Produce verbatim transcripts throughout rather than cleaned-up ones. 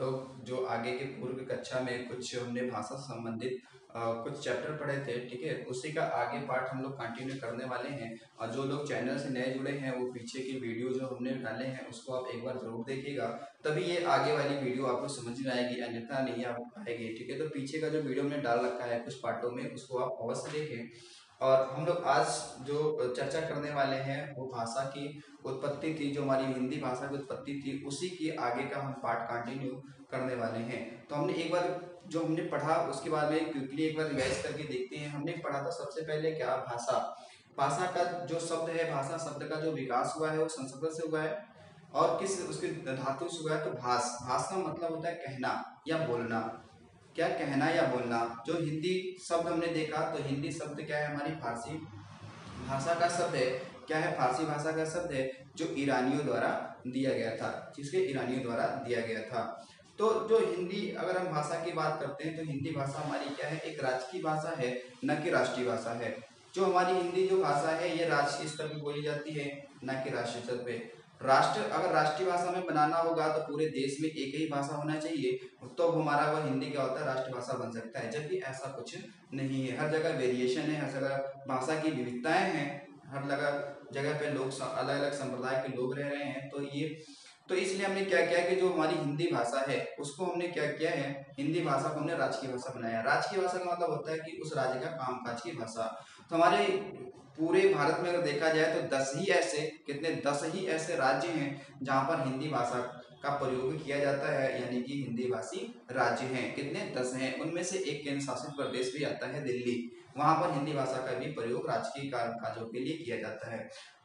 लोग जो आगे के पूर्व कक्षा में कुछ हमने भाषा संबंधित कुछ चैप्टर पढ़े थे, ठीक है, उसी का आगे पार्ट हम लोग कंटिन्यू करने वाले हैं। और जो लोग चैनल से नए जुड़े हैं वो पीछे की वीडियो जो हमने डाले हैं उसको आप एक बार जरूर देखिएगा, तभी ये आगे वाली वीडियो आपको समझ में आएगी, अन्यथा नहीं आ पाएगी। ठीक है, तो पीछे का जो वीडियो हमने डाल रखा है कुछ पार्टों में उसको आप अवश्य देखें। और हम लोग आज जो चर्चा करने वाले हैं वो भाषा की उत्पत्ति थी, जो हमारी हिंदी भाषा की उत्पत्ति थी, उसी की आगे का हम पार्ट कंटिन्यू करने वाले हैं। तो हमने एक बार जो हमने पढ़ा उसके बारे में क्विकली एक बार रिवाइज करके देखते हैं। हमने पढ़ा था सबसे पहले क्या, भाषा, भाषा का जो शब्द है, भाषा शब्द का जो विकास हुआ है वो संस्कृत से हुआ है और किस उसके धातु से हुआ है, तो भाष, भाष का मतलब होता है कहना या बोलना, क्या कहना या बोलना। जो हिंदी शब्द हमने देखा तो हिंदी शब्द क्या है, हमारी फारसी भाषा का शब्द है, क्या है, फारसी भाषा का शब्द है, जो ईरानियों द्वारा दिया गया था, जिसके ईरानियों द्वारा दिया गया था। तो जो हिंदी, अगर हम भाषा की बात करते हैं तो हिंदी भाषा हमारी क्या है, एक राजकीय भाषा है, न कि राष्ट्रीय भाषा है। जो हमारी हिंदी जो भाषा है ये राष्ट्रीय स्तर पर बोली जाती है, न कि राष्ट्रीय स्तर पर। राष्ट्र, अगर राष्ट्रीय भाषा में बनाना होगा तो पूरे देश में एक ही भाषा होना चाहिए, तब तो हमारा वह हिंदी क्या होता है, राष्ट्रभाषा बन सकता है। जबकि ऐसा कुछ नहीं है, हर जगह वेरिएशन है, हर जगह भाषा की विविधताएं हैं, हर जगह जगह पे लोग अलग अलग संप्रदाय के लोग रह रहे हैं। तो ये तो इसलिए हमने क्या किया कि जो हमारी हिंदी भाषा है उसको हमने क्या किया है, हिंदी भाषा को हमने राजकीय भाषा बनाया। राजकीय भाषा का मतलब होता है कि उस राज्य का कामकाज की भाषा। तो हमारे पूरे भारत में अगर देखा जाए तो दस ही ऐसे, कितने, दस ही ऐसे राज्य हैं जहाँ पर हिंदी भाषा का प्रयोग किया जाता है, यानी कि हिंदी भाषी राज्य हैं। कितने, दस हैं। उनमें से एक केंद्र शासित प्रदेश भी आता है, दिल्ली। वहाँ पर हिंदी भाषा का भी प्रयोग राजकीय कामकाजों के लिए किया जाता है।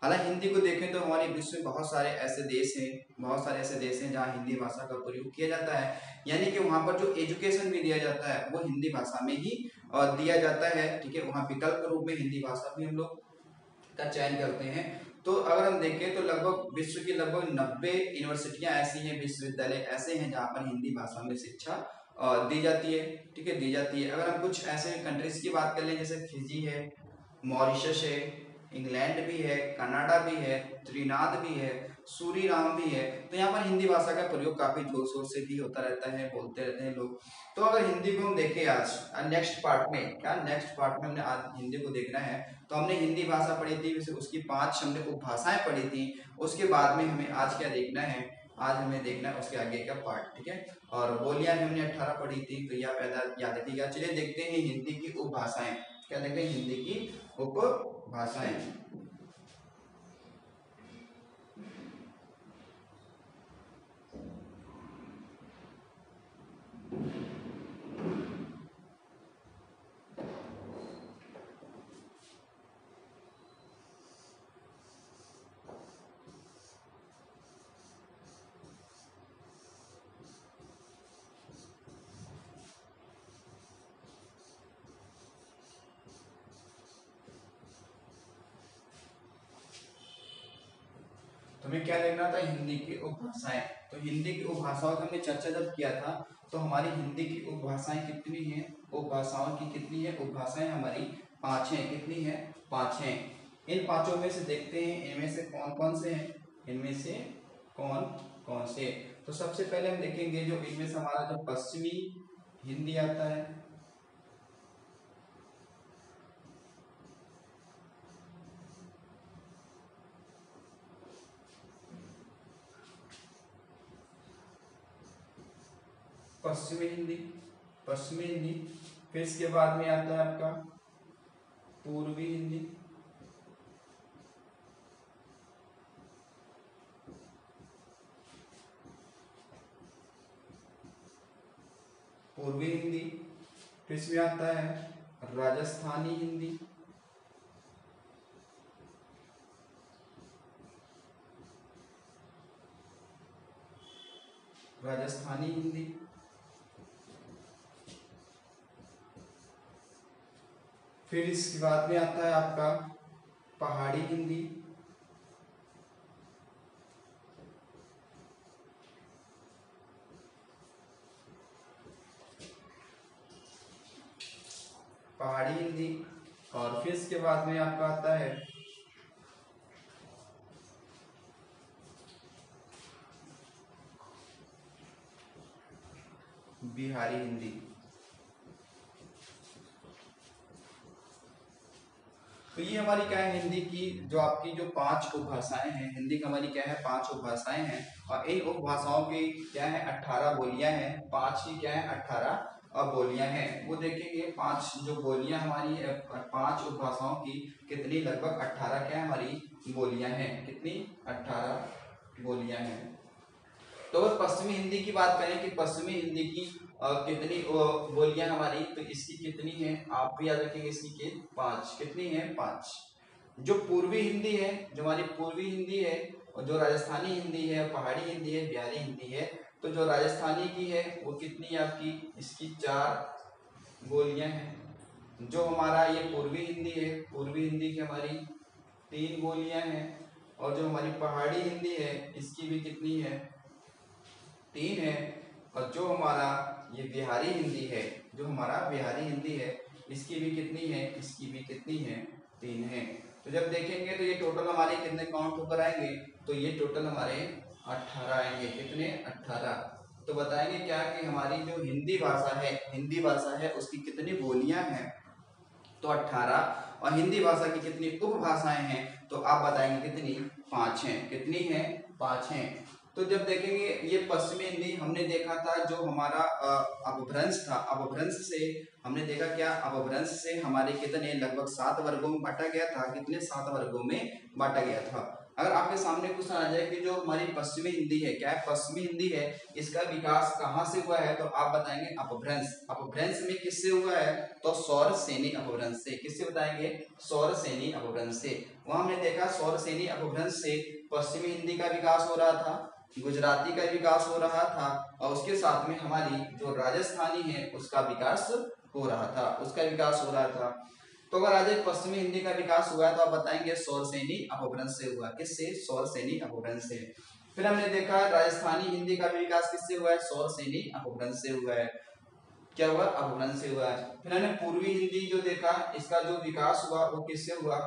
हालांकि हिंदी को देखें तो हमारे विश्व में बहुत सारे ऐसे देश हैं, बहुत सारे ऐसे देश हैं जहाँ हिंदी भाषा का प्रयोग किया जाता है, यानी कि वहाँ पर जो एजुकेशन भी दिया जाता है वो हिंदी भाषा में ही दिया जाता है। ठीक है, वहाँ विकल्प रूप में हिंदी भाषा भी हम लोग का चयन करते हैं। तो अगर हम देखें तो लगभग विश्व की लगभग नब्बे यूनिवर्सिटियां ऐसी हैं, विश्वविद्यालय ऐसे हैं जहां पर हिंदी भाषा में शिक्षा दी जाती है। ठीक है, दी जाती है। अगर हम कुछ ऐसे कंट्रीज की बात कर लें जैसे फिजी है, मॉरिशस है, इंग्लैंड भी है, कनाडा भी है, त्रिनाद भी है, सूरीराम भी है, तो यहाँ पर हिंदी भाषा का प्रयोग काफ़ी जोर शोर से भी होता रहता है, बोलते रहते हैं लोग। तो अगर हिंदी को हम देखें आज नेक्स्ट पार्ट में, क्या नेक्स्ट पार्ट में हमने आज हिंदी को देखना है। तो हमने हिंदी भाषा पढ़ी थी, उसकी पाँच हमने उपभाषाएँ पढ़ी थी, उसके बाद में हमें आज क्या देखना है, आज हमें देखना है उसके आगे का पार्ट। ठीक है, और बोलियाँ हमने अट्ठारह पढ़ी थी, तो यह पैदा याद रखिएगा। चलिए देखते हैं हिंदी की उपभाषाएँ, क्या देखते हैं हिंदी की उपभाषाएँ। हमें क्या देखना था, हिंदी की उपभाषाएं। तो हिंदी की उपभाषाओं का हमने चर्चा जब किया था तो हमारी हिंदी की उपभाषाएं कितनी हैं, उपभाषाओं की कितनी है, उपभाषाएं हमारी पाँच हैं। कितनी है, पाँच हैं। इन पाँचों में से देखते हैं इनमें से कौन कौन से हैं, इनमें से कौन कौन से। तो सबसे पहले हम देखेंगे जो इनमें से हमारा जो पश्चिमी हिंदी आता है, पश्चिमी हिंदी, पश्चिमी हिंदी। फिर इसके बाद में आता है आपका पूर्वी हिंदी, पूर्वी हिंदी। फिर इसमें आता है राजस्थानी हिंदी, राजस्थानी हिंदी। फिर इसके बाद में आता है आपका पहाड़ी हिंदी, पहाड़ी हिंदी। और फिर इसके बाद में आपका आता है बिहारी हिंदी। तो ये हमारी क्या है, हिंदी की जो आपकी जो पांच उपभाषाएं हैं, हिंदी की हमारी क्या है पांच उपभाषाएं हैं, और इन उपभाषाओं की क्या है अठारह बोलियां हैं, पांच ही क्या है अठारह और बोलियां हैं। वो देखेंगे पांच जो बोलियां हमारी पांच उपभाषाओं की कितनी लगभग अठारह क्या है हमारी बोलियां हैं, कितनी अठारह बोलियां हैं। तो अगर पश्चिमी हिंदी की बात करें कि पश्चिमी हिंदी की कितनी बोलियां हमारी, तो इसकी कितनी है आप भी याद रखेंगे, इसकी के पांच, कितनी है पांच। जो पूर्वी हिंदी है, जो हमारी पूर्वी हिंदी है, और जो राजस्थानी हिंदी है, पहाड़ी हिंदी है, बिहारी हिंदी है, तो जो राजस्थानी की है वो कितनी आपकी, इसकी चार बोलियां हैं। जो हमारा ये पूर्वी हिंदी है, पूर्वी हिंदी की हमारी तीन बोलियां हैं, और जो हमारी पहाड़ी हिंदी है इसकी भी कितनी है, तीन है। और जो हमारा ये बिहारी हिंदी है, जो हमारा बिहारी हिंदी है इसकी भी कितनी है, इसकी भी कितनी है, तीन है। तो जब देखेंगे तो ये टोटल हमारे कितने काउंट होकर आएंगे, तो ये टोटल हमारे अट्ठारह आएंगे, कितने अट्ठारह। तो बताएंगे क्या कि हमारी जो हिंदी भाषा है, हिंदी भाषा है उसकी कितनी बोलियां हैं, तो अट्ठारह, और हिंदी भाषा की कितनी उपभाषाएं हैं, तो आप बताएंगे कितनी, पाँच हैं, कितनी है पाँच हैं। तो जब देखेंगे ये पश्चिमी हिंदी हमने देखा था, जो हमारा अपभ्रंश था, अपभ्रंश से हमने देखा क्या, अपभ्रंश से हमारे कितने लगभग सात वर्गों में बांटा गया था, कितने सात वर्गों में बांटा गया था। अगर आपके सामने क्वेश्चन आ जाए कि जो हमारी पश्चिमी हिंदी है, क्या है पश्चिमी हिंदी है, इसका विकास कहाँ से हुआ है, तो आप बताएंगे अपभ्रंश, अपभ्रंश में किससे हुआ है, तो सौरसेनी अपभ्रंश से। किससे बताएंगे, सौरसेनी अपभ्रंश से। वहां हमने देखा सौरसेनी अपभ्रंश से पश्चिमी हिंदी का विकास हो रहा था, गुजराती का विकास हो रहा था, और उसके साथ में हमारी जो राजस्थानी है उसका विकास हो रहा था, उसका विकास हो रहा था। तो अगर आज पश्चिमी हिंदी का विकास हुआ है तो आप बताएंगे सौरसेनी अपभ्रंश से हुआ, किससे, सौरसेनी अपभ्रंश से। फिर हमने देखा राजस्थानी हिंदी का विकास किससे हुआ है, सौरसेनी अपभ्रंश से हुआ है, क्या हुआ, अपभ्रंश से हुआ है। फिर हमने पूर्वी हिंदी जो देखा, इसका जो विकास हुआ वो किससे हुआ,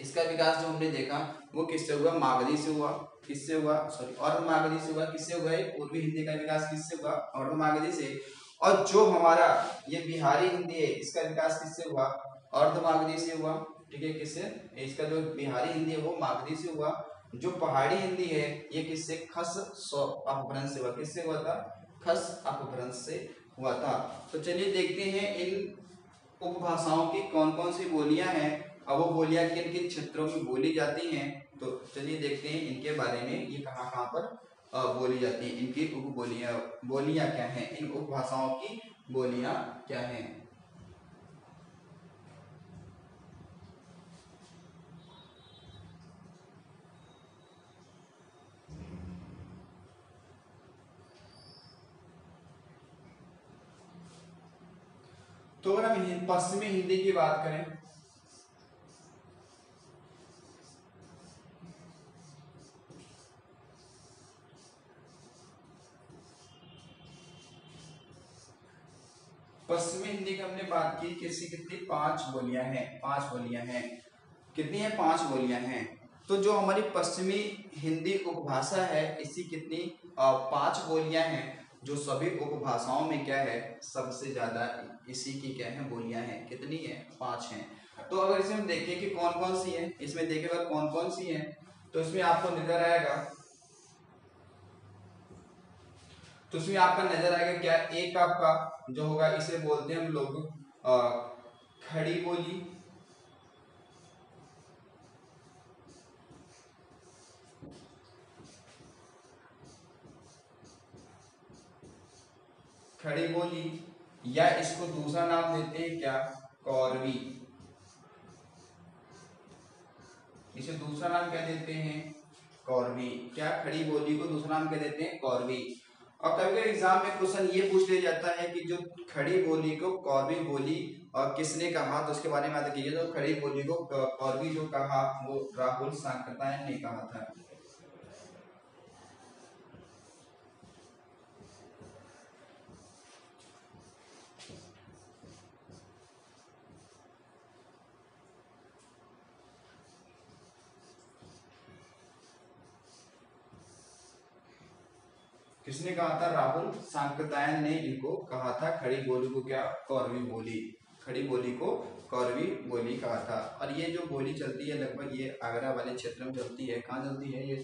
इसका विकास जो हमने देखा वो किससे हुआ, मागधी से हुआ, किससे हुआ, सॉरी और मागधी से हुआ, किससे हुआ, पूर्वी हिंदी का विकास किससे हुआ, और मागधी से। और जो हमारा ये बिहारी हिंदी है इसका विकास किससे हुआ, और मागधी से हुआ, ठीक है, किससे, इसका जो बिहारी हिंदी है वो मागधी से हुआ। जो पहाड़ी हिंदी है ये किससे, खस अपभ्रंश से हुआ, किससे हुआ था, खस अपभ्रंश से हुआ था। तो चलिए देखते हैं इन उपभाषाओं की कौन कौन सी बोलियां हैं, अब वो बोलियां किन किन क्षेत्रों में बोली जाती हैं। तो चलिए देखते हैं इनके बारे में, ये कहाँ कहाँ पर बोली जाती हैं, इनकी उप बोलियां बोलियां क्या हैं, इन उपभाषाओं की बोलियां क्या हैं। तो अगर हम पश्चिमी हिंदी की बात करें, पश्चिमी हिंदी की हमने बात की किसी कितनी पांच बोलियां हैं, पांच बोलियां हैं, कितनी है, पांच बोलियां हैं। तो जो हमारी पश्चिमी हिंदी उपभाषा है इसकी कितनी पांच बोलियां हैं, जो सभी उपभाषाओं में क्या है सबसे ज्यादा इसी की क्या है बोलियां हैं, कितनी है, पांच हैं। तो अगर इसमें देखें कि कौन कौन सी है, इसमें देखेगा कौन कौन सी है, तो इसमें आपको नजर आएगा, तो उसमें आपका नजर आएगा क्या, एक आपका जो होगा इसे बोलते हैं हम लोग खड़ी बोली, खड़ी बोली, या इसको दूसरा नाम देते हैं क्या, कौरवी, इसे दूसरा नाम क्या देते हैं, कौरवी। क्या, खड़ी बोली को दूसरा नाम क्या देते हैं, कौरवी। और कभी कभी एग्जाम में क्वेश्चन ये पूछ लिया जाता है कि जो खड़ी बोली को कौरवी बोली और किसने कहा, तो उसके बारे में याद कीजिए। तो खड़ी बोली को कौरवी जो कहा वो राहुल सांकरतायन ने कहा था। किसने कहा था? राहुल सांकतायन ने इनको कहा था। खड़ी बोली को क्या? कौरवी बोली। खड़ी बोली को कौरवी बोली कहा था। और ये जो बोली चलती है लगभग ये आगरा वाले क्षेत्र में चलती है। कहाँ चलती है ये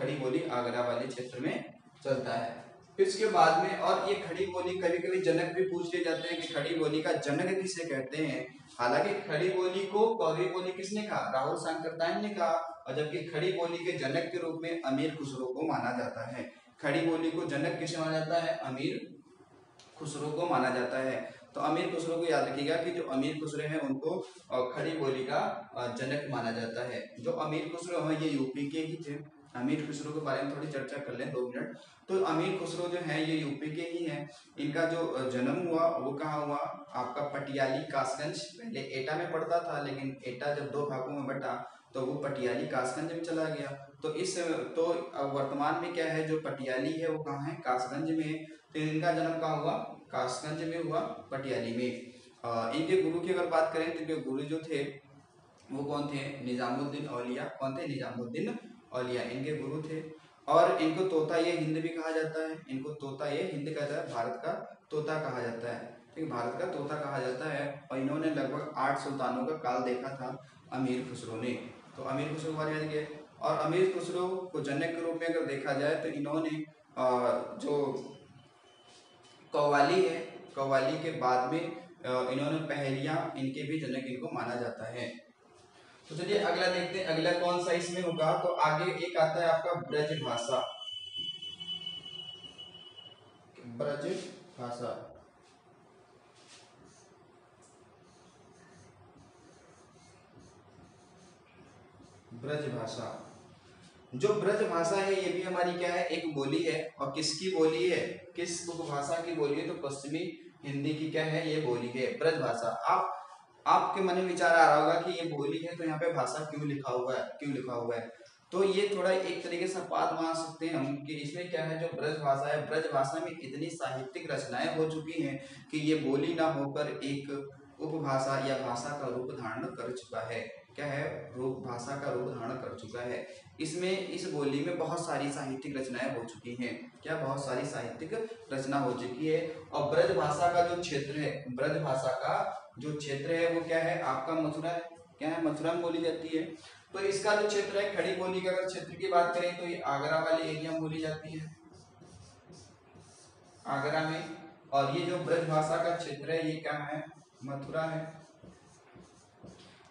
खड़ी बोली? आगरा वाले क्षेत्र में चलता है। इसके बाद में और ये खड़ी बोली कभी कभी जनक भी पूछ लिए जाते हैं कि खड़ी बोली का जनक किसे कहते हैं। हालांकि खड़ी बोली को कौरवी बोली किसने कहा? राहुल सांकतायन ने कहा। और जबकि खड़ी बोली के जनक के रूप में अमीर खुसरो को माना जाता है। खड़ी बोली को जनक किसे माना जाता है? अमीर खुसरो को माना जाता है। तो अमीर खुसरो को याद रखिएगा कि जो अमीर खुसरे हैं उनको खड़ी बोली का जनक माना जाता है। जो अमीर खुसरो हैं ये यूपी के ही थे। अमीर खुसरो के बारे में थोड़ी चर्चा कर लें दो मिनट। तो अमीर खुसरो जो है ये यूपी के ही हैं। इनका जो जन्म हुआ वो कहाँ हुआ? आपका पटियाली कासगंज, पहले एटा में पड़ता था, लेकिन एटा जब दो भागों में बटा तो वो पटियाली कासगंज में चला गया। तो इस तो वर्तमान में क्या है, जो पटियाली है वो कहाँ है? कासगंज में। तो इनका जन्म कहाँ हुआ? कासगंज में हुआ, पटियाली में। आ, इनके गुरु की अगर बात करें तो इनके गुरु जो थे वो कौन थे? निजामुद्दीन औलिया। कौन थे? निजामुद्दीन औलिया इनके गुरु थे। और इनको तोता ये हिंद भी कहा जाता है। इनको तोता ये हिंद कहा जाता है, भारत का तोता कहा जाता है, ठीक, भारत का तोता कहा जाता है। और इन्होंने लगभग आठ सुल्तानों का काल देखा था अमीर खुसरो ने। तो अमीर खुसरो बारे में गए। और अमीर खुसरो को जनक के रूप में अगर देखा जाए तो इन्होंने जो कव्वाली है, कव्वाली के बाद में इन्होंने पहेलियाँ, इनके भी जनक इनको माना जाता है। तो चलिए अगला देखते हैं, अगला कौन सा इसमें होगा। तो आगे एक आता है आपका ब्रजभाषा। ब्रजभाषा ब्रजभाषा जो ब्रजभाषा है ये भी हमारी क्या है? एक बोली है। और किसकी बोली है? किस उपभाषा की बोली है? तो पश्चिमी हिंदी की क्या है? ये बोली है ब्रजभाषा। आप आपके मन में विचार आ रहा होगा कि ये बोली है तो यहाँ पे भाषा क्यों लिखा हुआ है, क्यों लिखा हुआ है? तो ये थोड़ा एक तरीके से अपवाद मान सकते हैं हम कि इसमें क्या है, जो ब्रजभाषा है, ब्रजभाषा में इतनी साहित्यिक रचनाएं हो चुकी हैं कि ये बोली ना होकर एक उपभाषा या भाषा का रूप धारण कर चुका है। क्या है? रूप भाषा का रूप धारण कर चुका है। इसमें इस बोली में बहुत सारी साहित्यिक रचनाएं हो चुकी हैं। क्या? बहुत सारी साहित्यिक रचना हो चुकी है। और ब्रजभाषा का जो क्षेत्र है, ब्रजभाषा का जो क्षेत्र है वो क्या है? आपका मथुरा है। क्या है? मथुरा में बोली जाती है। तो इसका जो क्षेत्र है, खड़ी बोली का अगर क्षेत्र की बात करें तो ये आगरा वाले एरिया में बोली जाती है, आगरा में। और ये जो ब्रजभाषा का क्षेत्र है ये क्या है? मथुरा है।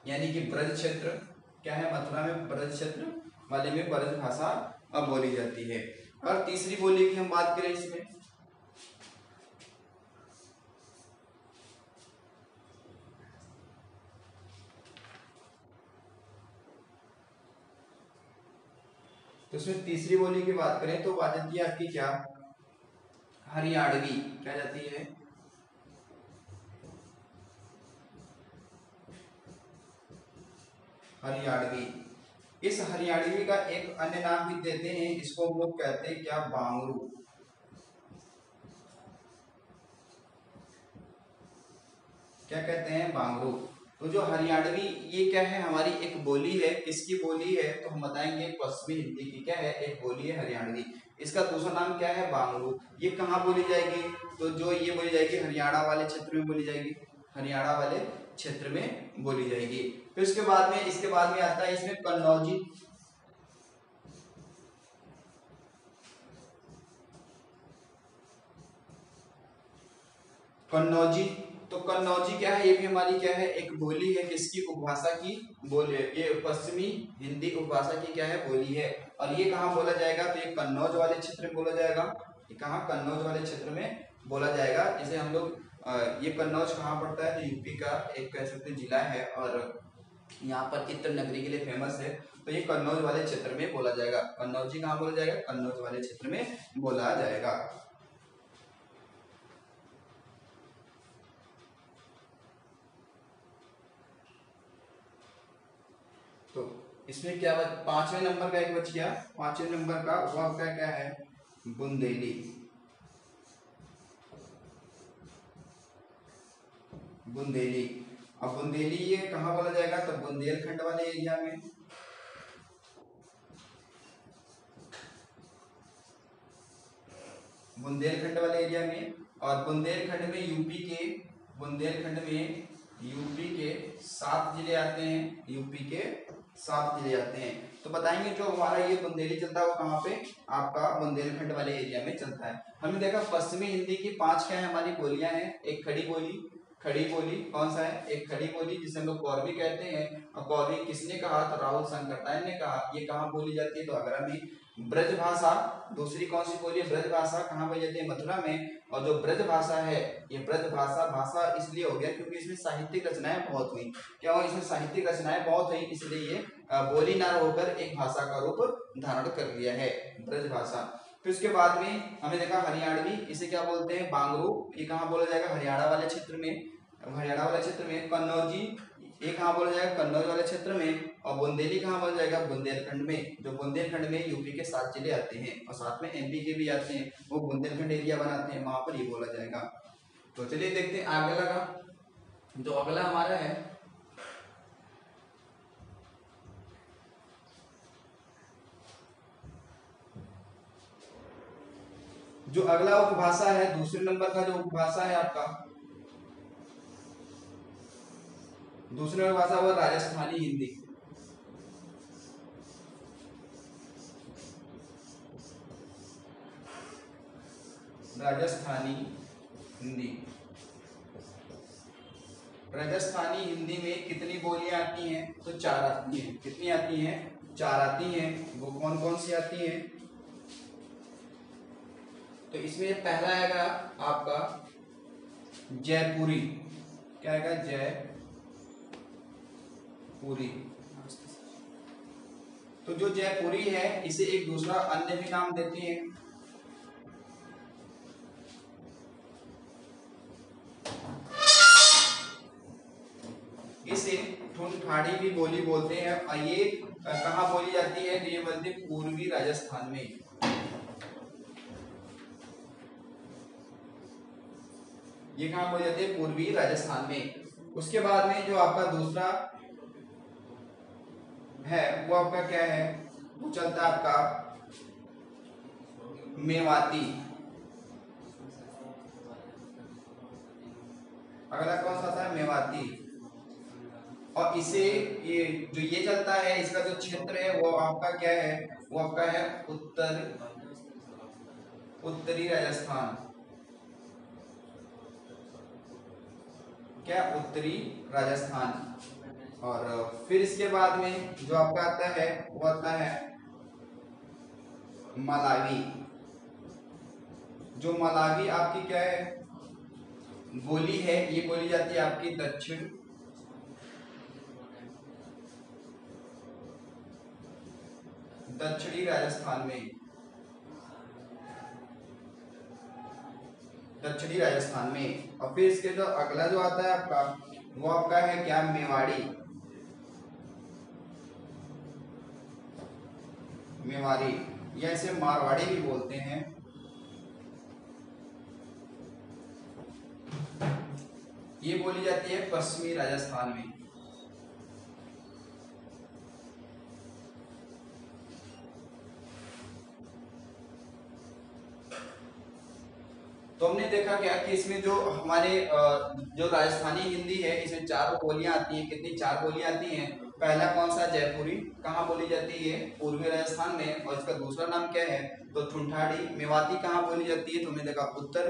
यानी कि ब्रज क्षेत्र क्या है? मथुरा में ब्रज क्षेत्र वाले में ब्रज भाषा अब बोली जाती है। और तीसरी बोली की हम बात करें इसमें, तो इसमें तीसरी बोली की बात करें तो आ जाती है आपकी क्या? हरियाणवी। क्या जाती है? हरियाणवी। इस हरियाणवी का एक अन्य नाम भी देते हैं, इसको हम लोग कहते हैं क्या? बांगरू। क्या कहते हैं? बांगरू। तो जो हरियाणवी ये क्या है? हमारी एक बोली है। किसकी बोली है? तो हम बताएंगे पश्चिमी हिंदी की क्या है? एक बोली है हरियाणवी। इसका दूसरा नाम क्या है? बांगरू। ये कहाँ बोली जाएगी? तो जो ये बोली जाएगी हरियाणा वाले क्षेत्र में बोली जाएगी, हरियाणा वाले क्षेत्र में बोली जाएगी। फिर उसके बाद में इसके बाद में आता है इसमें कन्नौजी। कन्नौजी तो कन्नौजी क्या है? ये भी हमारी क्या है? एक बोली है। किसकी? उपभाषा की बोली है। ये पश्चिमी हिंदी उपभाषा की क्या है? बोली है। और ये कहाँ बोला जाएगा? तो ये कन्नौज वाले क्षेत्र में बोला जाएगा। कहाँ? कन्नौज वाले क्षेत्र में बोला जाएगा। इसे हम लोग ये कन्नौज कहाँ पड़ता है? तो यूपी का एक कह सकते जिला है और यहाँ पर इत्र नगरी के लिए फेमस है। तो ये कन्नौज वाले क्षेत्र में बोला जाएगा। कन्नौजी कहाँ बोला जाएगा? कन्नौज वाले क्षेत्र में बोला जाएगा। तो इसमें क्या पांचवें नंबर का एक बच्चिया, पांचवें नंबर का वह आपका क्या है? बुंदेली। बुंदेली। अब बुंदेली ये कहाँ बोला जाएगा? तो बुंदेलखंड वाले एरिया में। बुंदेलखंड वाले एरिया में, और बुंदेलखंड में यूपी के बुंदेलखंड में यूपी के सात जिले आते हैं, यूपी के सात जिले आते हैं। तो बताएंगे जो हमारा ये बुंदेली चलता है वो कहाँ पे, आपका बुंदेलखंड वाले एरिया में चलता है। हमने देखा पश्चिमी हिंदी की पांच क्या है हमारी बोलियां हैं, एक खड़ी बोली, खड़ी बोली कौन सा है, एक खड़ी बोली जिसे हम लोग कौरवी कहते हैं, और कौरवी किसने कहा तो राहुल शंकरतायन ने कहा। ये कहाँ बोली जाती है तो आगरा में। ब्रज भाषा, दूसरी कौन सी बोली है, ब्रज भाषा कहाँ बोली जाती है, मथुरा में। और जो ब्रज भाषा है, ये ब्रज भाषा भाषा इसलिए हो गया क्योंकि इसमें साहित्यिक रचनाएं बहुत हुई, क्या हुआ इसमें साहित्यिक रचनाएं बहुत हुई, इसलिए ये बोली ना होकर एक भाषा का रूप धारण कर लिया है ब्रज भाषा। फिर उसके बाद में हमने देखा हरियाणवी, इसे क्या बोलते हैं, बांगरू, ये कहाँ बोला जाएगा हरियाणा वाले क्षेत्र में, हरियाणा वाले क्षेत्र में। कन्नौजी, ये कहाँ बोला जाएगा कन्नौज वाले क्षेत्र में। और बुंदेली कहाँ बोला जाएगा, बुंदेलखंड में, जो बुंदेलखंड में यूपी के सात जिले आते हैं और साथ में एमपी के भी आते हैं, वो बुंदेलखंड एरिया बनाते हैं, वहां पर ये बोला जाएगा। तो चलिए देखते हैं आगे लगा जो अगला हमारा है, जो अगला उपभाषा है, दूसरे नंबर का जो उपभाषा है आपका, दूसरी भाषा वो राजस्थानी हिंदी। राजस्थानी हिंदी, राजस्थानी हिंदी में कितनी बोलियां आती हैं तो चार आती हैं। कितनी आती हैं, चार आती हैं। वो कौन कौन सी आती हैं तो इसमें पहला आएगा आपका जयपुरी, क्या आएगा जयपुरी। तो जो जयपुरी है इसे एक दूसरा अन्य भी नाम देते हैं, इसे ठुनठाड़ी भी बोली बोलते हैं। और ये कहाँ बोली जाती है तो ये बोलते हैं पूर्वी राजस्थान में, ये कहाँ बोली जाती है पूर्वी राजस्थान में। उसके बाद में जो आपका दूसरा है वो आपका क्या है, वो चलता है आपका मेवाती। अगला कौन सा आता है, मेवाती। और इसे ये जो ये चलता है इसका जो क्षेत्र है वो आपका क्या है, वो आपका है उत्तर उत्तरी राजस्थान, क्या उत्तरी राजस्थान। और फिर इसके बाद में जो आपका आता है वो आता है मलावी, जो मलावी आपकी क्या है बोली है, ये बोली जाती है आपकी दक्षिण दक्षिणी राजस्थान में, दक्षिणी राजस्थान में। और फिर इसके जो अगला जो आता है आपका वो आपका है क्या, मेवाड़ी, मेवाड़ी या इसे मारवाड़ी भी बोलते हैं। ये बोली जाती है पश्चिमी राजस्थान में। तो हमने देखा क्या कि इसमें जो हमारे जो राजस्थानी हिंदी है इसमें चार बोलियां आती हैं। कितनी, चार बोलियां आती हैं। पहला कौन सा, जयपुरी, कहाँ बोली जाती है पूर्वी राजस्थान में। और इसका दूसरा नाम क्या है तो ठुनठाड़ी। मेवाती कहाँ बोली जाती है तो हमने देखा उत्तर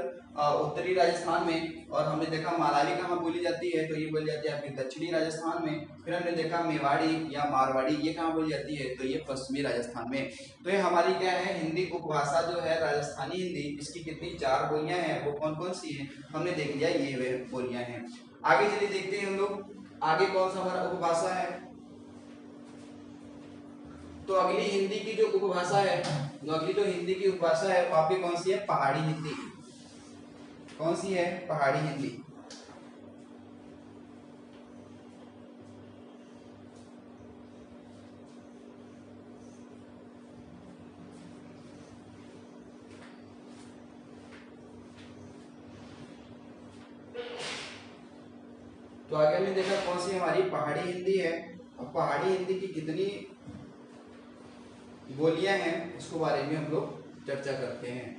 उत्तरी राजस्थान में। और हमने देखा मालावी कहाँ बोली जाती है तो ये बोली जाती है आपकी दक्षिणी राजस्थान में। फिर हमने देखा मेवाड़ी या मारवाड़ी, ये कहाँ बोली जाती है तो ये पश्चिमी राजस्थान में। तो ये हमारी क्या है हिंदी उपभाषा जो है राजस्थानी हिंदी, इसकी कितनी चार बोलियां हैं, वो कौन कौन सी हैं हमने देख लिया, ये वे बोलियां हैं। आगे चलिए देखते हैं हम लोग आगे कौन सा हमारा उपभाषा है। तो अगली हिंदी की जो उपभाषा है, जो अगली जो हिंदी की उपभाषा है वो आपकी कौन सी है, पहाड़ी हिंदी। कौन सी है, पहाड़ी हिंदी। तो आगे हमने देखा कौन सी हमारी पहाड़ी हिंदी है। और पहाड़ी हिंदी की कितनी बोलियां हैं उसके बारे में हम लोग चर्चा करते हैं।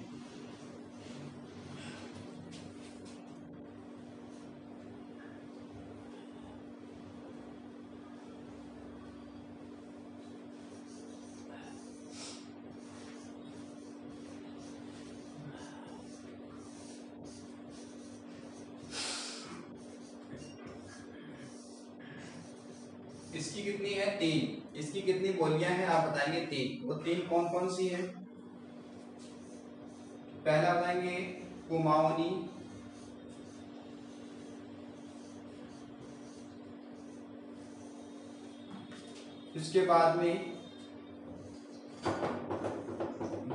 इसकी कितनी है तीन, इसकी कितनी बोलियां हैं आप बताएंगे तीन। वो तीन कौन कौन सी हैं? पहला बताएंगे कुमाऊनी, इसके बाद में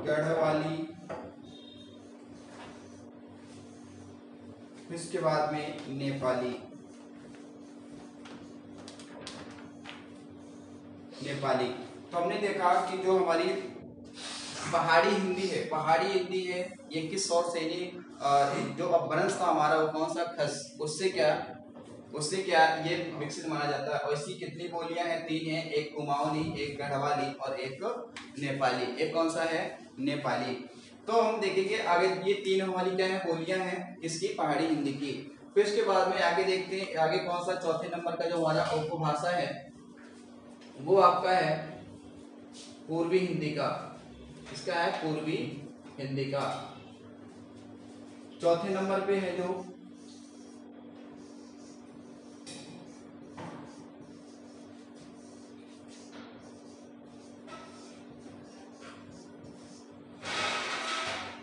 गढ़वाली, इसके बाद में नेपाली। नेपाली तो हमने देखा कि जो हमारी पहाड़ी हिंदी है, पहाड़ी हिंदी है ये किस और से नहीं, जो अपभ्रंश था हमारा वो कौन सा खस, उससे क्या उससे क्या ये विकसित माना जाता है। और इसकी कितनी बोलियां हैं? तीन है, एक कुमाऊनी, एक गढ़वाली और एक नेपाली। एक कौन सा है? नेपाली। तो हम देखेंगे आगे ये तीन हमारी क्या है बोलियां हैं इसकी पहाड़ी हिंदी की। फिर इसके बाद में आगे देखते हैं आगे कौन सा चौथे नंबर का जो हमारा उपभाषा है वो आपका है पूर्वी हिंदी का, इसका है पूर्वी हिंदी का। चौथे नंबर पे है जो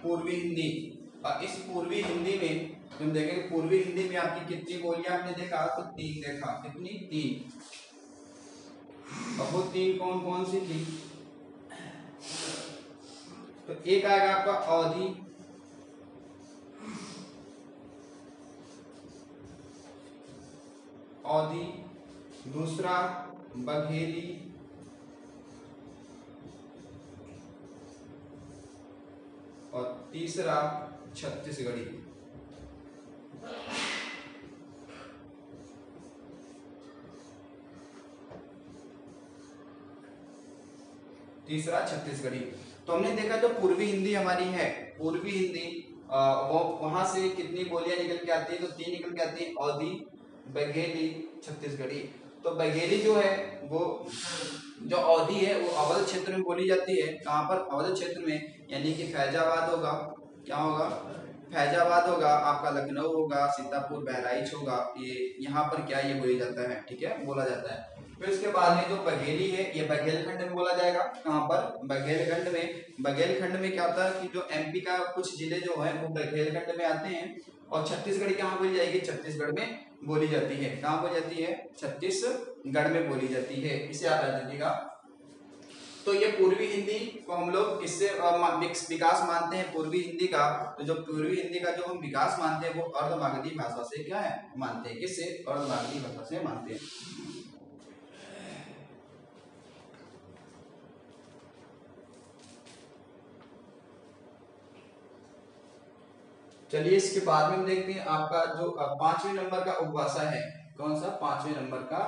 पूर्वी हिंदी, और इस पूर्वी हिंदी में हम देखेंगे पूर्वी हिंदी में आपकी कितनी बोलियां हमने देखा तो तीन देखा, कितनी? तीन। अब वो तीन कौन कौन सी थी? तो एक आएगा आपका अवधी, अवधी, दूसरा बघेली, और तीसरा छत्तीसगढ़ी। तीसरा छत्तीसगढ़ी तो हमने देखा जो पूर्वी हिंदी हमारी है, पूर्वी हिंदी वो वहां से कितनी बोलियां निकल के आती है? तो तीन निकल के आती है, अवधी, बघेली, छत्तीसगढ़ी। तो बघेली जो है वो जो अवधी है वो अवध क्षेत्र में बोली जाती है। कहाँ पर? अवध क्षेत्र में, यानी कि फैजाबाद होगा, क्या होगा? फैजाबाद होगा, आपका लखनऊ होगा, सीतापुर, बहराइच होगा, ये यहाँ पर क्या ये बोली जाता है, ठीक है, बोला जाता है। फिर उसके बाद में जो बघेली है ये बघेलखंड में बोला जाएगा। कहाँ पर? बघेलखंड में। बघेलखंड में क्या होता है कि जो एमपी का कुछ जिले जो है वो बघेलखंड में आते हैं। और छत्तीसगढ़ कहाँ बोली जाएगी? छत्तीसगढ़ में बोली जाती है। कहाँ बोली जाती है? छत्तीसगढ़ में बोली जाती है, इसे याद रखिएगा। तो ये पूर्वी हिंदी को हम लोग इससे विकास मानते हैं पूर्वी हिंदी का। तो जो पूर्वी हिंदी का जो हम विकास मानते हैं वो अर्धमागधी भाषा से क्या है मानते हैं, किससे? अर्धमागधी भाषा से मानते हैं। चलिए इसके बाद में हम देखते हैं आपका जो पांचवें नंबर का उपभाषा है, कौन सा? पांचवें नंबर का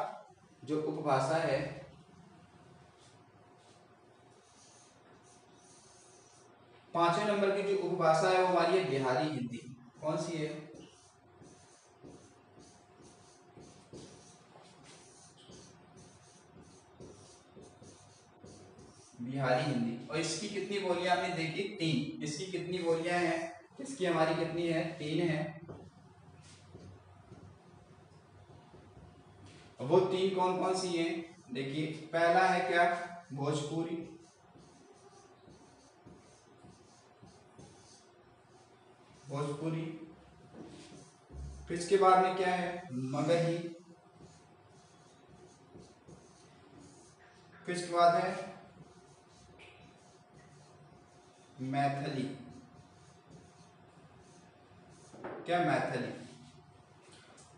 जो उपभाषा है पांचवें नंबर की जो उपभाषा है वो हमारी है बिहारी हिंदी। कौन सी है? बिहारी हिंदी। और इसकी कितनी बोलियां हमने देखी? तीन। इसकी कितनी बोलियां हैं? इसकी हमारी कितनी है? तीन है। वो तीन कौन कौन सी हैं? देखिए पहला है क्या? भोजपुरी, भोजपुरी। फिर इसके बाद में क्या है? मगही। फिर इसके बाद है मैथिली, क्या? मैथिली।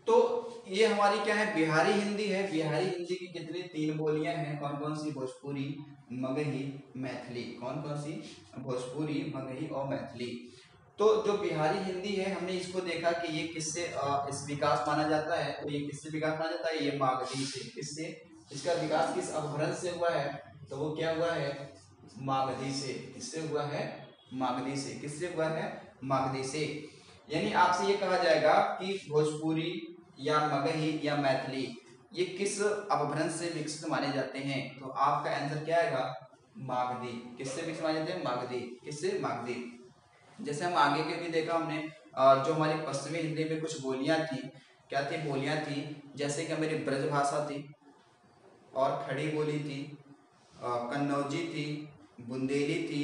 तो ये हमारी क्या है? बिहारी हिंदी है। बिहारी हिंदी की कितनी? तीन बोलियां हैं। कौन कौन सी? भोजपुरी, मगही, मैथिली। कौन कौन सी? भोजपुरी, मगही और मैथिली। तो जो बिहारी हिंदी है हमने इसको देखा कि ये किससे इस विकास माना जाता है, तो ये किससे विकास माना जाता है? ये मागधी से। किससे इसका विकास किस अपभ्रंश से हुआ है? तो वो क्या हुआ है? मागधी से। किससे हुआ है? मागधी से। किससे हुआ है? मागधी से। यानी आपसे ये कहा जाएगा कि भोजपुरी या मगही या मैथिली ये किस अपभ्रंश से विकसित माने जाते हैं? तो आपका आंसर क्या आएगा? मागधी। किससे विकसित माने जाते हैं? मागधी। किससे? मागधी। जैसे हम आगे के भी देखा हमने जो हमारी पश्चिमी हिंदी में कुछ बोलियां थी, क्या थी? बोलियां थी जैसे कि मेरी ब्रज भाषा थी, और खड़ी बोली थी, कन्नौजी थी, बुंदेली थी,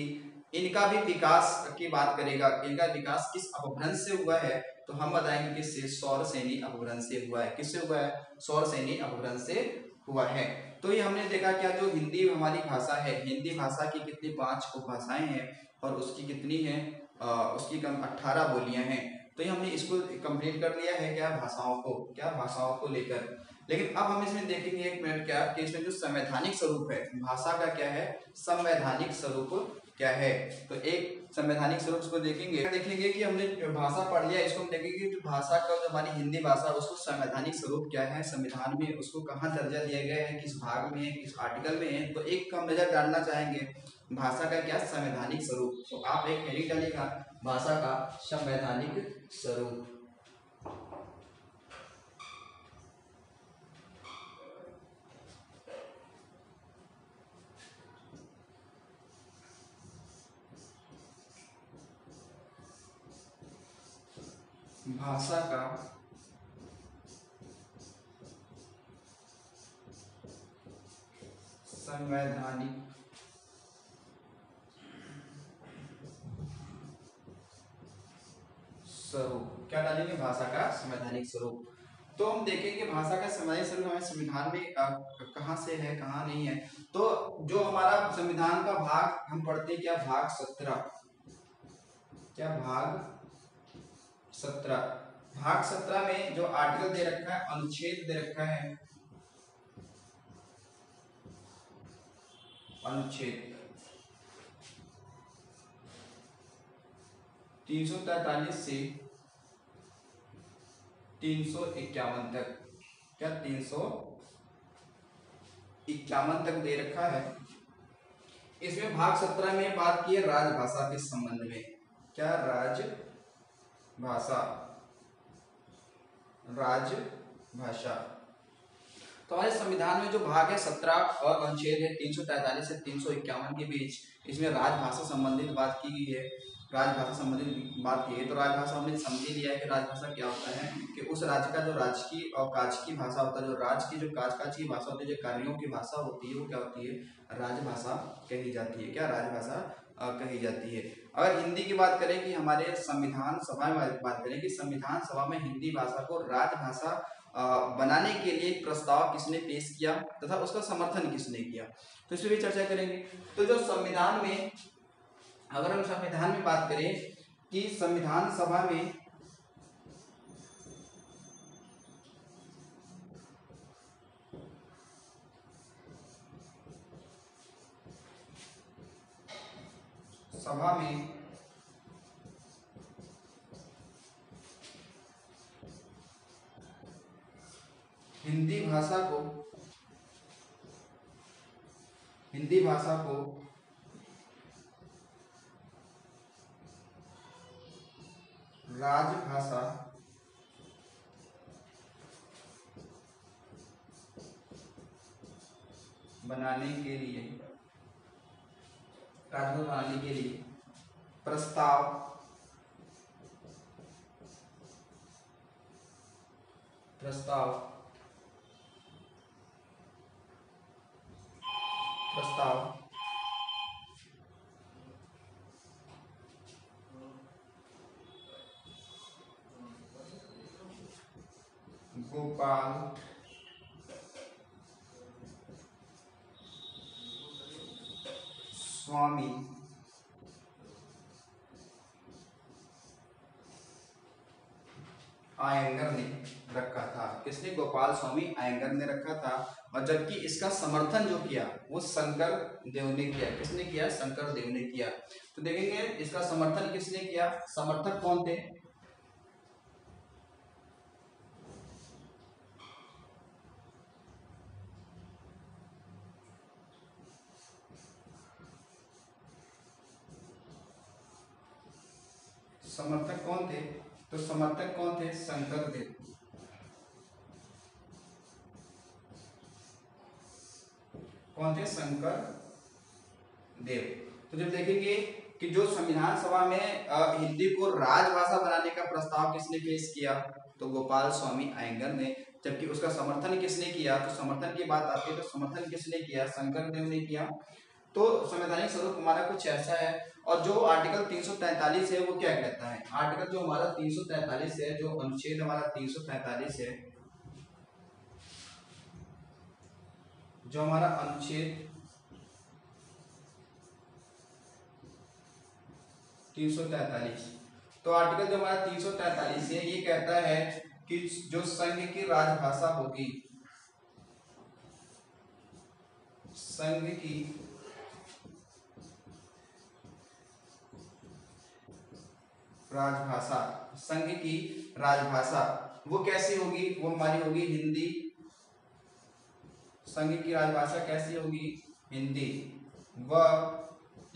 इनका भी विकास की बात करेगा। इनका विकास किस अपभ्रंश से हुआ है तो हम बताएंगे किससे, सौरसेनी अपभ्रंश से हुआ है। किससे हुआ है? सौरसेनी अपभ्रंश से हुआ है। तो ये हमने देखा क्या जो हिंदी हमारी भाषा है, हिंदी भाषा की कितनी पांच उपभाषाएं हैं और उसकी कितनी है आ, उसकी कम अट्ठारह बोलियां हैं। तो ये हमने इसको कंप्लीट कर लिया है क्या भाषाओं को, क्या भाषाओं को लेकर। लेकिन अब हम इसमें देखेंगे एक मिनट क्या कि इसमें जो संवैधानिक स्वरूप है भाषा का क्या है, संवैधानिक स्वरूप क्या है। तो एक संवैधानिक स्वरूप को देखेंगे देखेंगे कि हमने भाषा पढ़ लिया, इसको हम देखेंगे कि भाषा का जो हमारी हिंदी भाषा उसको संवैधानिक स्वरूप क्या है, संविधान में उसको कहाँ दर्जा दिया गया है, किस भाग में है, किस आर्टिकल में है। तो एक हम नजर डालना चाहेंगे भाषा का क्या संवैधानिक स्वरूप। तो आप एक हेडिंग डालिएगा भाषा का संवैधानिक स्वरूप। भाषा का संवैधानिक स्वरूप, क्या डालेंगे? भाषा का संवैधानिक स्वरूप। तो हम देखेंगे भाषा का संवैधानिक स्वरूप हमारे संविधान में कहाँ से है, कहाँ नहीं है। तो जो हमारा संविधान का भाग हम पढ़ते हैं क्या, भाग सत्रह, क्या भाग सत्रह भाग सत्रह में जो आर्टिकल दे रखा है, अनुच्छेद दे रखा है, अनुच्छेद तीन सौ तैतालीस से तीन सौ इक्यावन तक, क्या तीन सौ इक्यावन तक दे रखा है। इसमें भाग सत्रह में बात की है राजभाषा के संबंध में, क्या राज भाषा, राजभाषा। तो हमारे संविधान में जो भाग है सत्रह और अनुच्छेद है तीन सौ तैतालीस से तीन सौ इक्यावन के बीच, इसमें राजभाषा संबंधित बात की गई है, राजभाषा संबंधित बात की है। तो राजभाषा हमने समझ ही लिया है कि राजभाषा क्या होता है, कि उस राज्य का जो राजकीय और काज की भाषा होता है, जो राज की जो काज काज की भाषा होती है, जो कार्यों की भाषा होती है, वो क्या होती है, राजभाषा कही जाती है। क्या राजभाषा कही जाती है। अगर हिंदी की बात करें कि हमारे संविधान सभा में बात करें कि संविधान सभा में हिंदी भाषा को राजभाषा बनाने के लिए प्रस्ताव किसने पेश किया तथा उसका समर्थन किसने किया, तो इस पर भी चर्चा करेंगे। तो जो संविधान में अगर हम संविधान में बात करें कि संविधान सभा में सभा में हिंदी भाषा को हिंदी भाषा को राजभाषा बनाने के लिए राजभाषा बनाने के लिए प्रस्ताव प्रस्ताव प्रस्ताव गोपाल स्वामी आयंगर ने रखा था। किसने? गोपाल स्वामी आयंगर ने रखा था। और जबकि इसका समर्थन जो किया वो शंकर देव ने किया। किसने किया? शंकर देव ने किया। तो देखेंगे इसका समर्थन किसने किया, समर्थक कौन थे, समर्थक कौन थे, तो समर्थक कौन थे, शंकर देव। कौन थे? शंकर देव। तो जब देखेंगे कि जो संविधान सभा में हिंदी को राजभाषा बनाने का प्रस्ताव किसने पेश किया, तो गोपाल स्वामी आयंगर ने। जबकि उसका समर्थन किसने किया, तो समर्थन की बात आती है तो समर्थन किसने किया, शंकर देव ने किया। तो संवैधानिक स्वरूप हमारा कुछ ऐसा है। और जो आर्टिकल तीन सौ तैंतालीस है वो क्या कहता है, आर्टिकल जो हमारा तीन सौ तैंतालीस है, जो अनुच्छेद हमारा तीन सौ तैंतालीस है, जो हमारा अनुच्छेद तीन सौ तैंतालीस, तो आर्टिकल जो हमारा तीन सौ तैंतालीस है ये कहता है कि जो संघ की राजभाषा होगी, संघ की राजभाषा, संघ की राजभाषा वो कैसी होगी, वो हमारी होगी हिंदी। संघ की राजभाषा कैसी होगी, हिंदी। व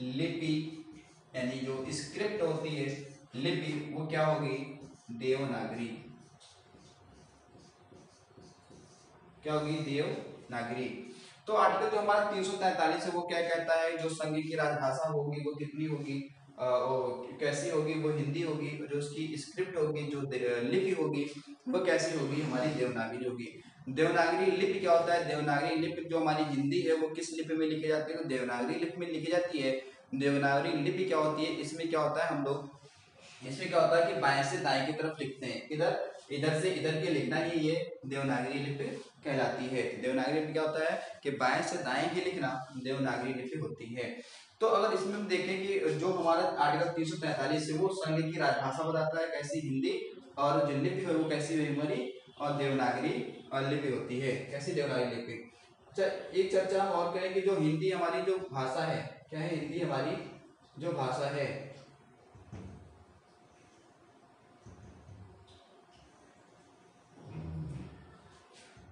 लिपि यानी जो स्क्रिप्ट होती है, लिपि वो क्या होगी, देवनागरी। क्या होगी, देवनागरी। तो आर्टिकल जो हमारा तीन सौ तैंतालीस है वो क्या कहता है, जो संघ की राजभाषा होगी वो कितनी होगी, आ, कैसी होगी, वो हिंदी होगी। जो उसकी स्क्रिप्ट होगी, जो लिपि होगी वो कैसी होगी, हमारी देवनागरी होगी। देवनागरी लिपि क्या होता है, देवनागरी लिपि जो हमारी हिंदी है वो किस लिपि में लिखी जाती है, तो देवनागरी लिपि में लिखी जाती है। देवनागरी लिपि क्या होती है, इसमें क्या होता है, हम लोग इसमें क्या होता है कि बाएं से दाएं की तरफ लिखते हैं, इधर इधर से इधर के लिखना ही ये देवनागरी लिपि कहलाती है। देवनागरी लिपि क्या होता है कि बाएं से दाएं के लिखना देवनागरी लिपि होती है। तो अगर इसमें हम देखें कि जो हमारा आर्टिकल तीन सौ तैंतालीस है वो संघ की राजभाषा बताता है कैसी, हिंदी, और जो लिपि है वो कैसी हुई हमारी, और देवनागरी लिपि होती है कैसी, देवनागरी लिपि। एक चर्चा हम और करेंगे, जो हिंदी हमारी जो भाषा है, क्या है, हिंदी हमारी जो भाषा है,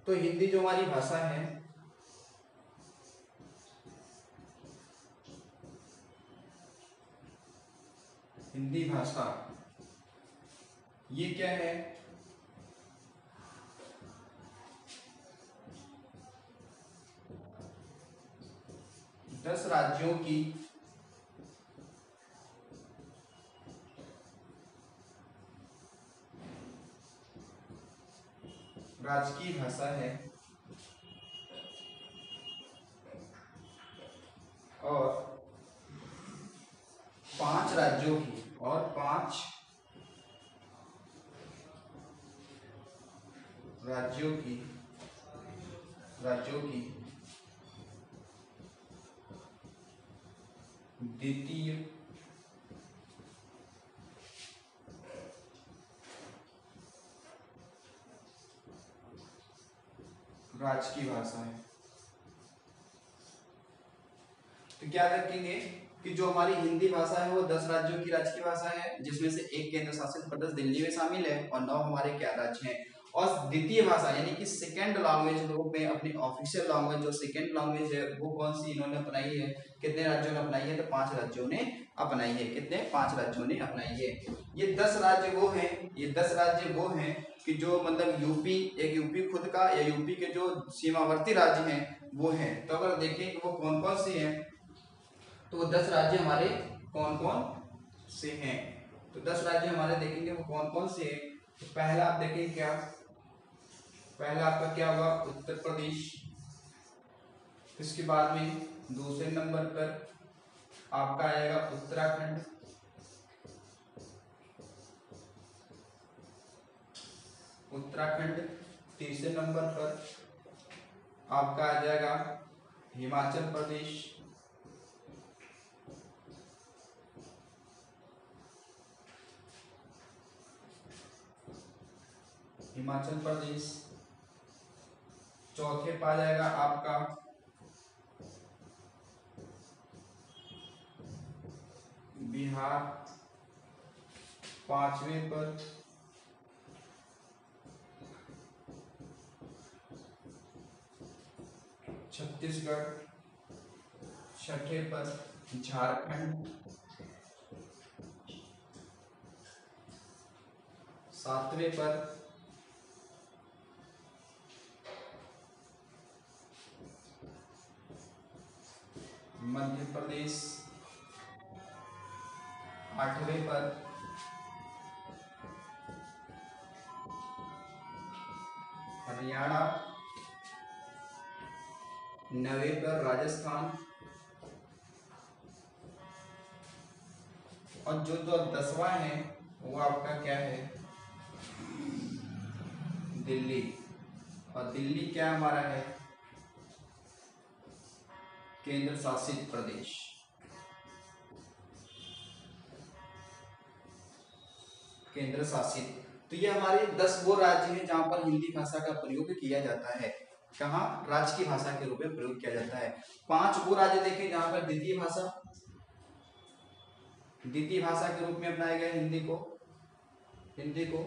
तो हिंदी जो हमारी भाषा है, हिंदी भाषा ये क्या है, दस राज्यों की राजकीय भाषा है और पांच राज्यों की और पांच राज्यों की राज्यों की द्वितीय राजकीय भाषा है। तो क्या रखेंगे कि जो हमारी हिंदी भाषा है वो दस राज्यों की राजकीय भाषा है, जिसमें से एक केंद्र शासित प्रदेश दिल्ली में शामिल है और नौ हमारे क्या राज्य हैं। और द्वितीय भाषा यानी कि सेकेंड लैंग्वेज रूप में अपनी ऑफिशियल लैंग्वेज, जो सेकेंड लैंग्वेज है वो कौन सी इन्होंने अपनाई है, कितने राज्यों ने अपनाई है, तो पांच राज्यों ने अपनाई है। कितने, पांच राज्यों ने अपनाई है। ये दस राज्य वो हैं, ये दस राज्य वो हैं कि जो मतलब यूपी, एक यूपी खुद का या यूपी के जो सीमावर्ती राज्य हैं वो हैं। तो अगर देखें कि वो कौन कौन से हैं, तो वो दस राज्य हमारे कौन कौन से हैं, तो दस राज्य हमारे देखेंगे वो कौन कौन से हैं। तो पहला आप देखें क्या, पहला आपका क्या हुआ, उत्तर प्रदेश। इसके बाद में दूसरे नंबर पर आपका आएगा उत्तराखंड, उत्तराखंड तीसरे नंबर पर आपका आ जाएगा हिमाचल प्रदेश, हिमाचल प्रदेश चौथे पर आ जाएगा आपका बिहार, पांचवें पर छत्तीसगढ़, छठे पर झारखंड, सातवें पर मध्य प्रदेश, आठवें पर हरियाणा, नवे पर राजस्थान और जो जो दसवां है वो आपका क्या है, दिल्ली। और दिल्ली क्या हमारा है, केंद्र शासित प्रदेश। केंद्र शासित, तो ये हमारे दस वो राज्य हैं जहां पर हिंदी भाषा का प्रयोग किया जाता है, कहाँ, राज्य की भाषा के रूप में प्रयोग किया जाता है। पांच वो राज्य देखें जहां पर द्वितीय भाषा द्वितीय भाषा के रूप में अपनाया गया हिंदी को हिंदी को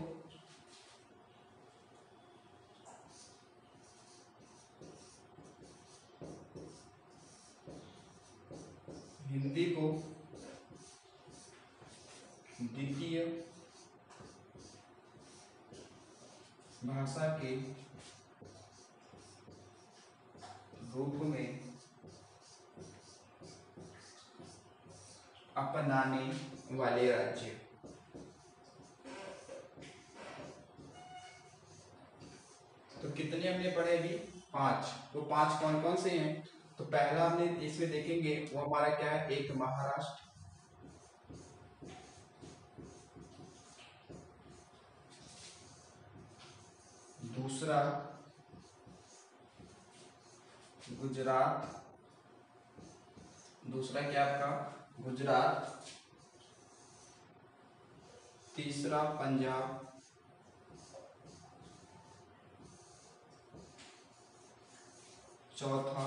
हिंदी को द्वितीय भाषा के रूप में अपनाने वाले राज्य। तो कितने हमने पढ़े अभी, पांच। तो पांच कौन कौन से हैं, तो पहला हमने इसमें देखेंगे वो हमारा क्या है, एक महाराष्ट्र, दूसरा गुजरात, दूसरा क्या आपका गुजरात, तीसरा पंजाब, चौथा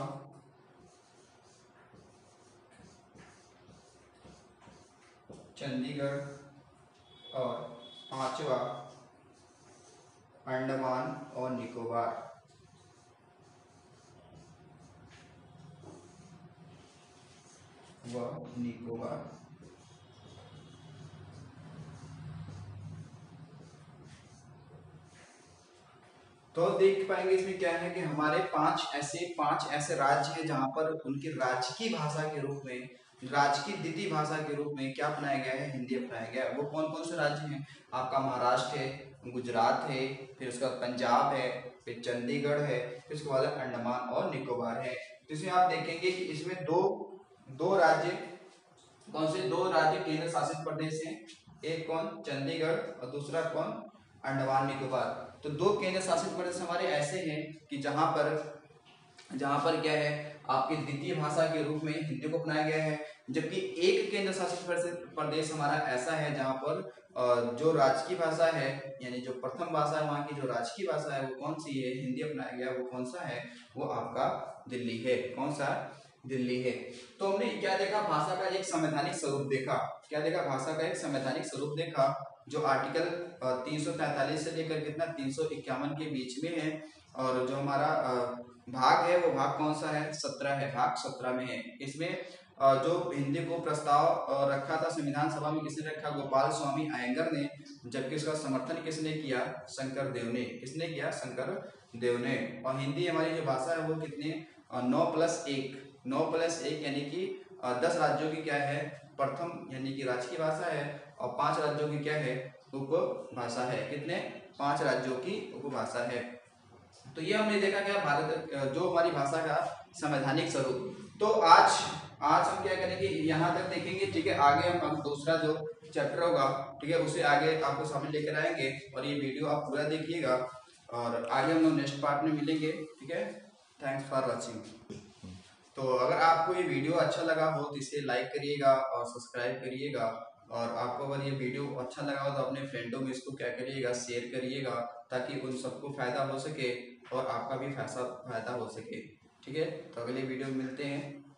चंडीगढ़ और पांचवा अंडमान और निकोबार। व निकोबार तो देख पाएंगे इसमें क्या है कि हमारे पांच ऐसे पांच ऐसे राज्य हैं जहां पर उनके राज्य की भाषा के रूप में, राज्य की द्वितीय भाषा के रूप में क्या अपनाया गया है, हिंदी अपनाया गया है। वो कौन कौन से राज्य हैं, आपका महाराष्ट्र है, गुजरात है, फिर उसके बाद पंजाब है, फिर चंडीगढ़ है, फिर उसके बाद अंडमान और निकोबार है। तो इसमें आप देखेंगे कि इसमें दो दो राज्य कौन से, दो राज्य केंद्र शासित प्रदेश हैं, एक कौन चंडीगढ़ और दूसरा कौन अंडमान निकोबार। तो दो केंद्र शासित प्रदेश हमारे ऐसे हैं कि जहाँ पर जहाँ पर क्या है, आपकी द्वितीय भाषा के रूप में हिंदी को अपनाया गया है, जबकि एक केंद्र शासित प्रदेश हमारा ऐसा है जहाँ पर जो राज्य की भाषा है, यानी जो प्रथम भाषा है वहाँ की, जो राज्य की भाषा है वो कौन सी है, हिंदी अपनाया गया, वो कौन सा है, वो आपका दिल्ली है। कौन सा, दिल्ली है। तो हमने क्या देखा, भाषा का एक संवैधानिक स्वरूप देखा। क्या देखा, भाषा का एक संवैधानिक स्वरूप देखा जो आर्टिकल तीन सौ तैंतालीस से लेकर कितना तीन सौ इक्यावन के बीच में है। और जो हमारा भाग है वो भाग कौन सा है, सत्रह है, भाग सत्रह में है। इसमें जो हिंदी को प्रस्ताव रखा था संविधान सभा में, किसने रखा, गोपाल स्वामी अयंगर ने, जबकि उसका समर्थन किसने किया, शंकर देव ने। किसने किया, शंकर देव ने। और हिंदी हमारी जो भाषा है वो कितने, नौ प्लस एक नौ प्लस एक यानी कि दस राज्यों की क्या है, प्रथम यानी कि राज्य की भाषा है, और पांच राज्यों की क्या है, उपभाषा है। कितने, पांच राज्यों की उपभाषा है। तो ये हमने देखा क्या, भारत जो हमारी भाषा का संवैधानिक स्वरूप। तो आज आज हम क्या करेंगे, यहाँ तक देखेंगे, ठीक है। आगे हम दूसरा जो चैप्टर होगा, ठीक है, उसे आगे आपको सामने लेकर आएंगे, और ये वीडियो आप पूरा देखिएगा, और आगे हम लोग नेक्स्ट पार्ट में मिलेंगे, ठीक है। Thanks for watching. तो अगर आपको ये वीडियो अच्छा लगा हो तो इसे लाइक करिएगा और सब्सक्राइब करिएगा, और आपको अगर ये वीडियो अच्छा लगा हो तो अपने फ्रेंडों में इसको क्या करिएगा, शेयर करिएगा, ताकि उन सबको फ़ायदा हो सके और आपका भी फायदा फायदा हो सके, ठीक है। तो अगले वीडियो में मिलते हैं।